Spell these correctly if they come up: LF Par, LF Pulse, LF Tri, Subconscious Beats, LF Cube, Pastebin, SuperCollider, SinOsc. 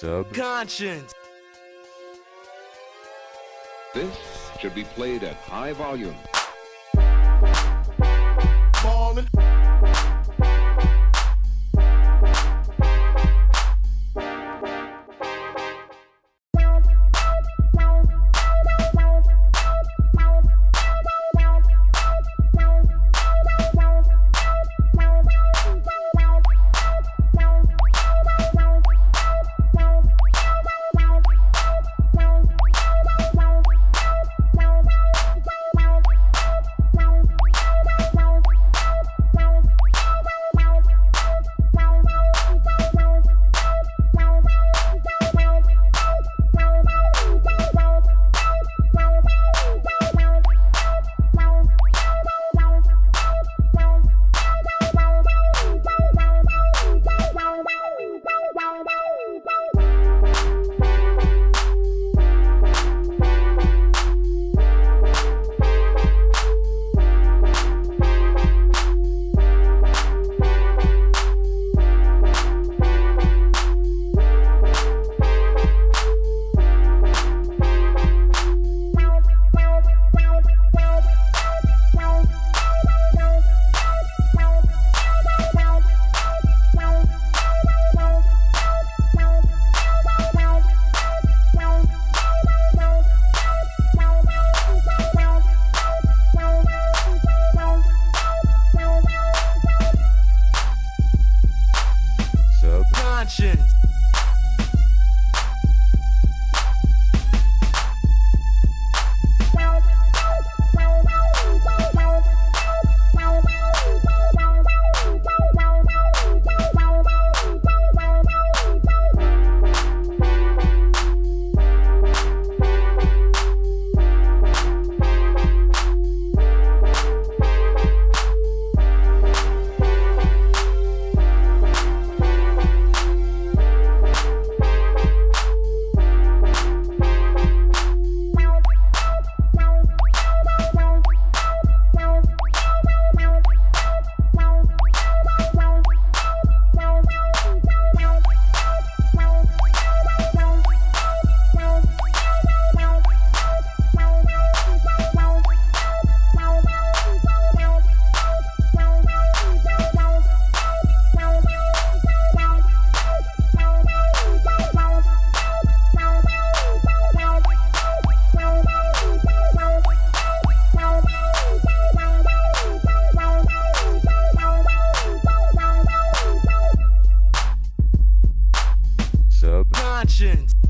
Subconscious. This should be played at high volume. Subconscious. Subconscious.